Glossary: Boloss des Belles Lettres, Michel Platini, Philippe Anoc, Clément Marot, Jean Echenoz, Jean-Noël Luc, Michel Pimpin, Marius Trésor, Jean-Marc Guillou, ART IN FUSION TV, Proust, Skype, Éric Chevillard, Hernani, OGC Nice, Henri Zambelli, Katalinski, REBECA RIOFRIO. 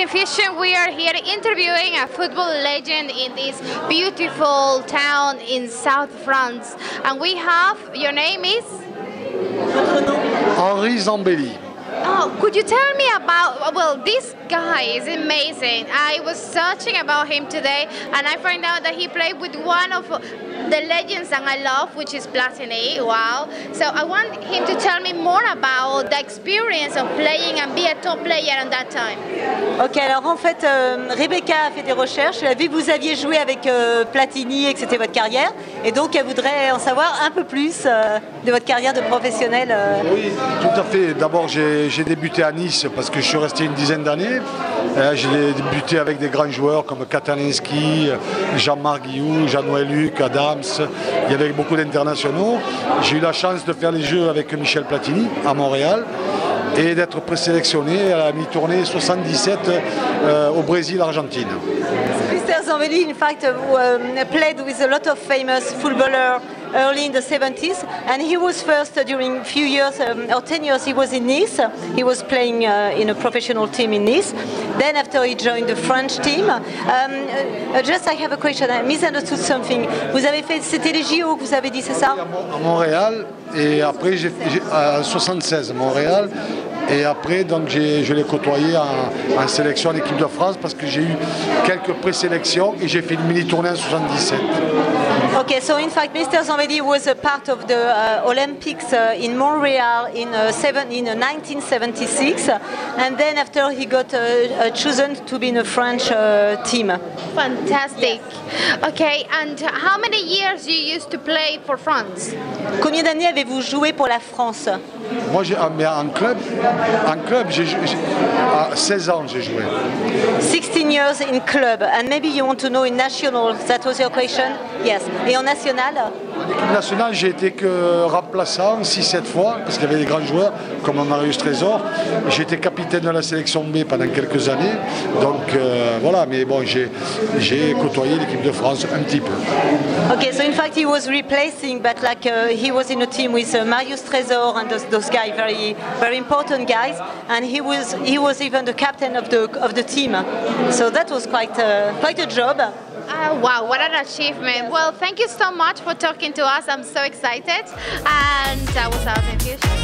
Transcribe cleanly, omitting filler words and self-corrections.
Infusion, we are here interviewing a football legend in this beautiful town in South France. And we have, your name is? Henri Zambelli. Oh, could you tell me about, well, this guy is amazing. I was searching about him today and I found out that he played with one of the legends that I love, which is Platini. Wow. So I want him to tell me more about the experience of playing and be a top player at that time. Ok, alors en fait, Rebecca a fait des recherches. Elle a vu que vous aviez joué avec Platini et que c'était votre carrière. Et donc, elle voudrait en savoir un peu plus de votre carrière de professionnel. Oui, tout à fait. D'abord, j'ai débuté à Nice parce que je suis resté une dizaine d'années. J'ai débuté avec des grands joueurs comme Katalinski, Jean-Marc Guillou, Jean-Noël Luc, Adams. Il y avait beaucoup d'internationaux. J'ai eu la chance de faire les Jeux avec Michel Platini à Montréal et d'être présélectionné à la mi-tournée 77 au Brésil-Argentine. Mr. Zambelli, in fact, played with a lot of famous footballers early in the 70s, and he was first during a few years, or 10 years, he was in Nice. He was playing in a professional team in Nice. Then after he joined the French team, just I have a question, I misunderstood something. Vous avez fait, c'était les JO que vous avez dit, c'est ça? À Montréal, et après, en 76, Montréal. Et après, donc, je l'ai côtoyé en sélection en équipe de France parce que j'ai eu quelques présélections et j'ai fait une mini-tournée en 77. Okay, so in fact, Mr. Zambelli was a part of the Olympics in Montreal in 1976, and then after he got chosen to be in a French team. Fantastic. Yes. Okay, and how many years you used to play for France? Combien d'années avez-vous joué pour la France? Moi, en club, à 16 ans, j'ai joué. 16 years in club, and maybe you want to know in national. That was your question? Yes. Et en national? En équipe nationale, j'ai été que remplaçant 6-7 fois, parce qu'il y avait des grands joueurs, comme Marius Trésor. J'ai été capitaine de la sélection B pendant quelques années. Donc voilà, mais bon, j'ai côtoyé l'équipe de France un petit peu. Ok, so in fact he was replacing, but like he was in a team with Marius Trésor and those guys, very, very important guys, and he was even the captain of the team. So that was quite a job. Wow, what an achievement. Well, thank you so much for talking to us. I'm so excited. And that was our interview.